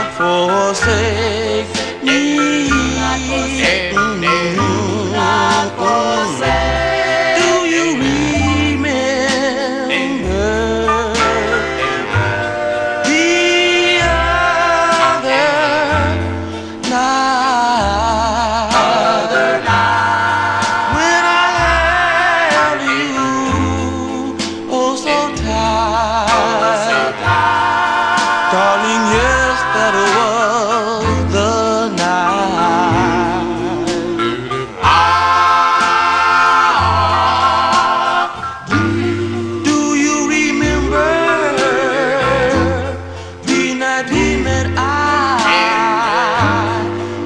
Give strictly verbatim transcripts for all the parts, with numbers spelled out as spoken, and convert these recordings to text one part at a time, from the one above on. not forsake me. Do not forsake. Do you remember the other night when I held you oh so tight? Darling, yes, that was the night. Ah, do, do you remember the night we met? I,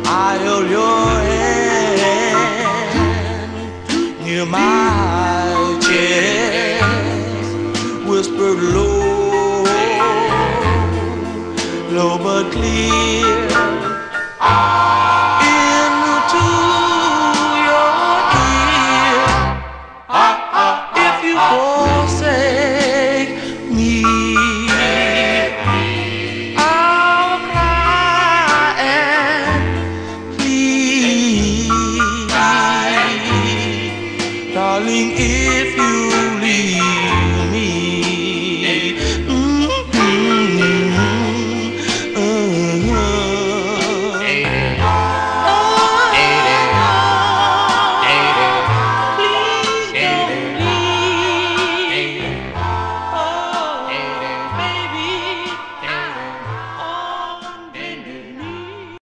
I held your hand near my chest, whispered low, low but clear, into your ear. If you forsake me, I'll cry and plead. Darling, if you leave me,